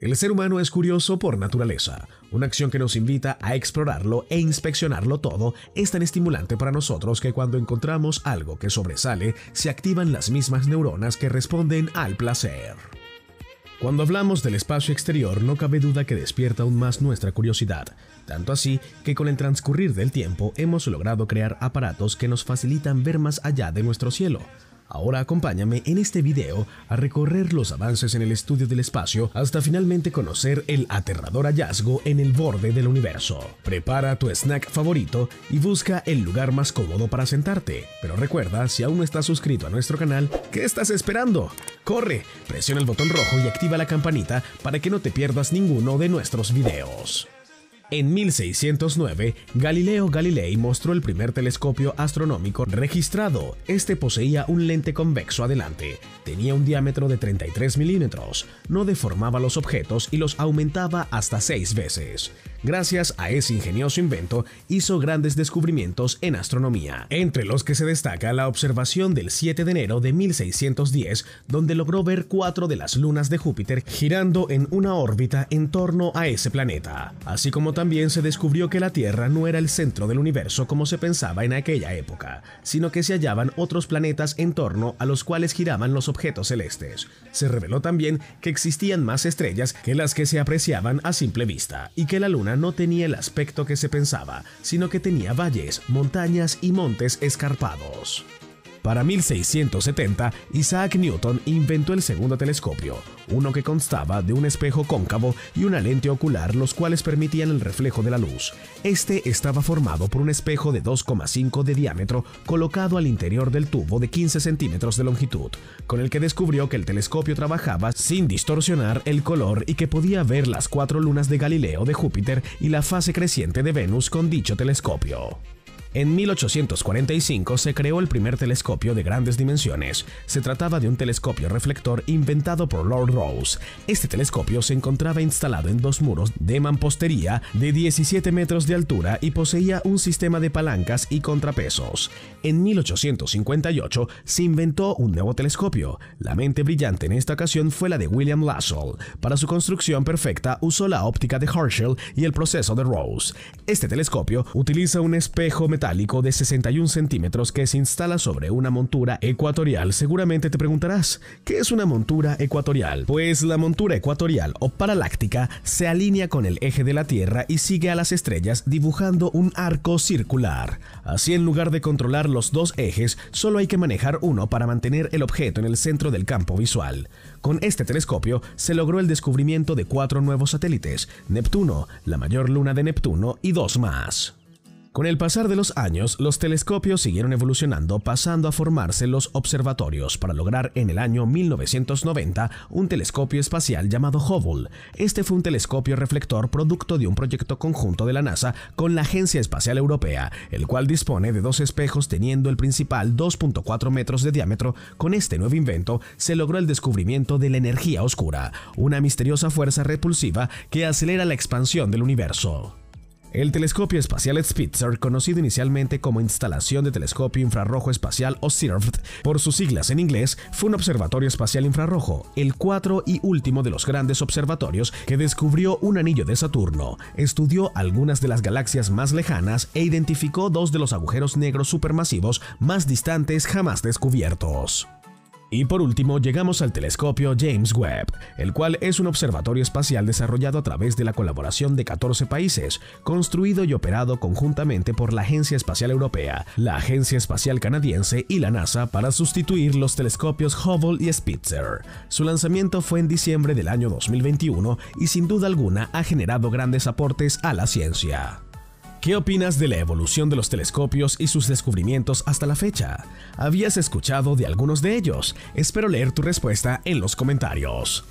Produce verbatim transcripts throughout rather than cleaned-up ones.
El ser humano es curioso por naturaleza. Una acción que nos invita a explorarlo e inspeccionarlo todo es tan estimulante para nosotros que cuando encontramos algo que sobresale, se activan las mismas neuronas que responden al placer. Cuando hablamos del espacio exterior, no cabe duda que despierta aún más nuestra curiosidad, tanto así que con el transcurrir del tiempo hemos logrado crear aparatos que nos facilitan ver más allá de nuestro cielo. Ahora acompáñame en este video a recorrer los avances en el estudio del espacio hasta finalmente conocer el aterrador hallazgo en el borde del universo. Prepara tu snack favorito y busca el lugar más cómodo para sentarte. Pero recuerda, si aún no estás suscrito a nuestro canal, ¿qué estás esperando? ¡Corre! Presiona el botón rojo y activa la campanita para que no te pierdas ninguno de nuestros videos. En mil seiscientos nueve, Galileo Galilei mostró el primer telescopio astronómico registrado. Este poseía un lente convexo adelante, tenía un diámetro de treinta y tres milímetros, no deformaba los objetos y los aumentaba hasta seis veces. Gracias a ese ingenioso invento, hizo grandes descubrimientos en astronomía, entre los que se destaca la observación del siete de enero de mil seiscientos diez, donde logró ver cuatro de las lunas de Júpiter girando en una órbita en torno a ese planeta, así como también se descubrió que la Tierra no era el centro del universo como se pensaba en aquella época, sino que se hallaban otros planetas en torno a los cuales giraban los objetos celestes. Se reveló también que existían más estrellas que las que se apreciaban a simple vista, y que la luna no tenía el aspecto que se pensaba, sino que tenía valles, montañas y montes escarpados. Para mil seiscientos setenta, Isaac Newton inventó el segundo telescopio, uno que constaba de un espejo cóncavo y una lente ocular, los cuales permitían el reflejo de la luz. Este estaba formado por un espejo de dos coma cinco de diámetro colocado al interior del tubo de quince centímetros de longitud, con el que descubrió que el telescopio trabajaba sin distorsionar el color y que podía ver las cuatro lunas de Galileo, de Júpiter y la fase creciente de Venus con dicho telescopio. En mil ochocientos cuarenta y cinco se creó el primer telescopio de grandes dimensiones. Se trataba de un telescopio reflector inventado por Lord Rose. Este telescopio se encontraba instalado en dos muros de mampostería de diecisiete metros de altura y poseía un sistema de palancas y contrapesos. En mil ochocientos cincuenta y ocho se inventó un nuevo telescopio. La mente brillante en esta ocasión fue la de William Lassell. Para su construcción perfecta usó la óptica de Herschel y el proceso de Rose. Este telescopio utiliza un espejo metálico de sesenta y un centímetros que se instala sobre una montura ecuatorial. Seguramente te preguntarás, ¿qué es una montura ecuatorial? Pues la montura ecuatorial o paraláctica se alinea con el eje de la Tierra y sigue a las estrellas dibujando un arco circular. Así, en lugar de controlar los dos ejes, solo hay que manejar uno para mantener el objeto en el centro del campo visual. Con este telescopio se logró el descubrimiento de cuatro nuevos satélites: Neptuno, la mayor luna de Neptuno y dos más. Con el pasar de los años, los telescopios siguieron evolucionando, pasando a formarse los observatorios, para lograr en el año mil novecientos noventa un telescopio espacial llamado Hubble. Este fue un telescopio reflector producto de un proyecto conjunto de la NASA con la Agencia Espacial Europea, el cual dispone de dos espejos, teniendo el principal dos punto cuatro metros de diámetro. Con este nuevo invento se logró el descubrimiento de la energía oscura, una misteriosa fuerza repulsiva que acelera la expansión del universo. El telescopio espacial Spitzer, conocido inicialmente como Instalación de Telescopio Infrarrojo Espacial o SIRFT por sus siglas en inglés, fue un observatorio espacial infrarrojo, el cuarto y último de los grandes observatorios, que descubrió un anillo de Saturno, estudió algunas de las galaxias más lejanas e identificó dos de los agujeros negros supermasivos más distantes jamás descubiertos. Y por último, llegamos al telescopio James Webb, el cual es un observatorio espacial desarrollado a través de la colaboración de catorce países, construido y operado conjuntamente por la Agencia Espacial Europea, la Agencia Espacial Canadiense y la NASA, para sustituir los telescopios Hubble y Spitzer. Su lanzamiento fue en diciembre del año dos mil veintiuno y sin duda alguna ha generado grandes aportes a la ciencia. ¿Qué opinas de la evolución de los telescopios y sus descubrimientos hasta la fecha? ¿Habías escuchado de algunos de ellos? Espero leer tu respuesta en los comentarios.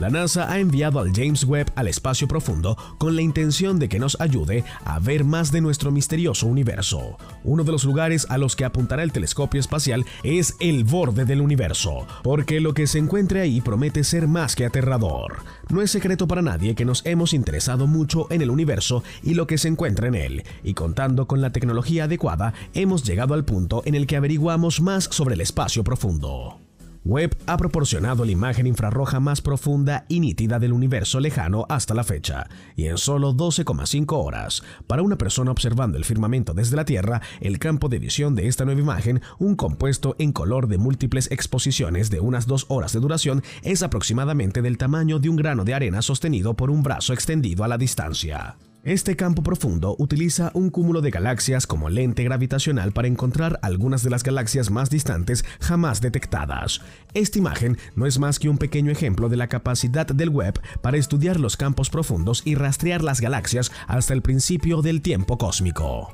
La NASA ha enviado al James Webb al espacio profundo con la intención de que nos ayude a ver más de nuestro misterioso universo. Uno de los lugares a los que apuntará el telescopio espacial es el borde del universo, porque lo que se encuentre ahí promete ser más que aterrador. No es secreto para nadie que nos hemos interesado mucho en el universo y lo que se encuentra en él, y contando con la tecnología adecuada, hemos llegado al punto en el que averiguamos más sobre el espacio profundo. Webb ha proporcionado la imagen infrarroja más profunda y nítida del universo lejano hasta la fecha, y en solo doce coma cinco horas. Para una persona observando el firmamento desde la Tierra, el campo de visión de esta nueva imagen, un compuesto en color de múltiples exposiciones de unas dos horas de duración, es aproximadamente del tamaño de un grano de arena sostenido por un brazo extendido a la distancia. Este campo profundo utiliza un cúmulo de galaxias como lente gravitacional para encontrar algunas de las galaxias más distantes jamás detectadas. Esta imagen no es más que un pequeño ejemplo de la capacidad del Webb para estudiar los campos profundos y rastrear las galaxias hasta el principio del tiempo cósmico.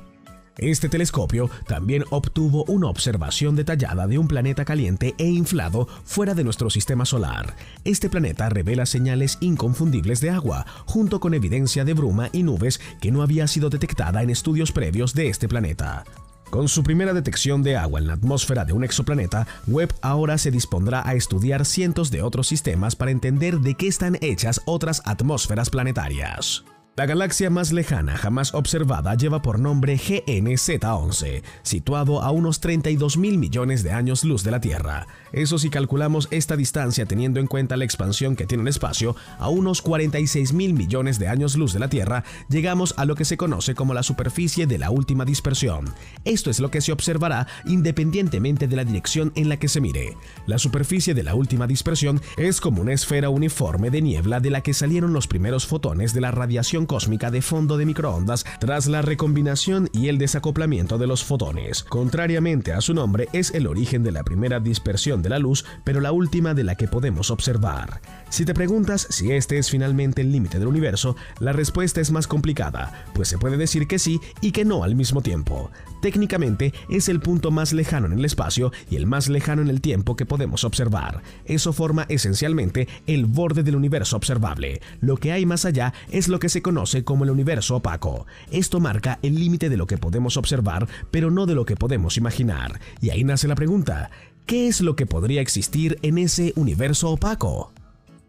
Este telescopio también obtuvo una observación detallada de un planeta caliente e inflado fuera de nuestro sistema solar. Este planeta revela señales inconfundibles de agua, junto con evidencia de bruma y nubes que no había sido detectada en estudios previos de este planeta. Con su primera detección de agua en la atmósfera de un exoplaneta, Webb ahora se dispondrá a estudiar cientos de otros sistemas para entender de qué están hechas otras atmósferas planetarias. La galaxia más lejana jamás observada lleva por nombre G N Z once, situado a unos treinta y dos mil millones de años luz de la Tierra. Eso si calculamos esta distancia teniendo en cuenta la expansión que tiene el espacio, a unos cuarenta y seis mil millones de años luz de la Tierra, llegamos a lo que se conoce como la superficie de la última dispersión. Esto es lo que se observará independientemente de la dirección en la que se mire. La superficie de la última dispersión es como una esfera uniforme de niebla de la que salieron los primeros fotones de la radiación cósmica de fondo de microondas tras la recombinación y el desacoplamiento de los fotones. Contrariamente a su nombre, es el origen de la primera dispersión de la luz, pero la última de la que podemos observar. Si te preguntas si este es finalmente el límite del universo, la respuesta es más complicada, pues se puede decir que sí y que no al mismo tiempo. Técnicamente, es el punto más lejano en el espacio y el más lejano en el tiempo que podemos observar. Eso forma esencialmente el borde del universo observable. Lo que hay más allá es lo que se conoce conoce como el universo opaco. Esto marca el límite de lo que podemos observar, pero no de lo que podemos imaginar. Y ahí nace la pregunta, ¿qué es lo que podría existir en ese universo opaco?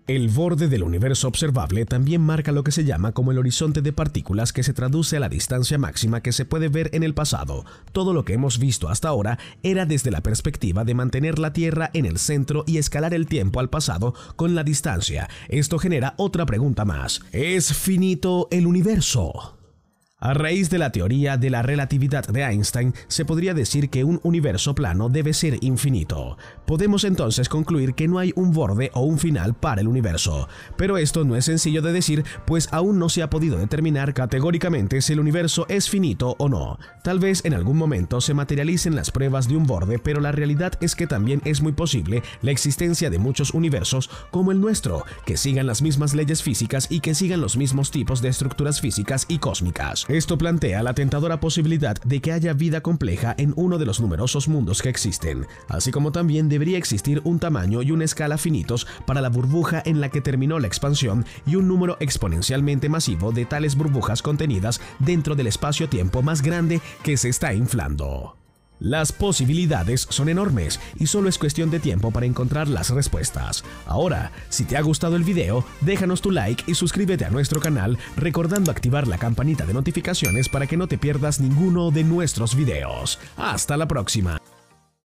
El borde del universo observable también marca lo que se llama como el horizonte de partículas, que se traduce a la distancia máxima que se puede ver en el pasado. Todo lo que hemos visto hasta ahora era desde la perspectiva de mantener la Tierra en el centro y escalar el tiempo al pasado con la distancia. Esto genera otra pregunta más. ¿Es finito el universo? A raíz de la teoría de la relatividad de Einstein, se podría decir que un universo plano debe ser infinito. Podemos entonces concluir que no hay un borde o un final para el universo. Pero esto no es sencillo de decir, pues aún no se ha podido determinar categóricamente si el universo es finito o no. Tal vez en algún momento se materialicen las pruebas de un borde, pero la realidad es que también es muy posible la existencia de muchos universos como el nuestro, que sigan las mismas leyes físicas y que sigan los mismos tipos de estructuras físicas y cósmicas. Esto plantea la tentadora posibilidad de que haya vida compleja en uno de los numerosos mundos que existen, así como también debería existir un tamaño y una escala finitos para la burbuja en la que terminó la expansión y un número exponencialmente masivo de tales burbujas contenidas dentro del espacio-tiempo más grande que se está inflando. Las posibilidades son enormes y solo es cuestión de tiempo para encontrar las respuestas. Ahora, si te ha gustado el video, déjanos tu like y suscríbete a nuestro canal, recordando activar la campanita de notificaciones para que no te pierdas ninguno de nuestros videos. ¡Hasta la próxima!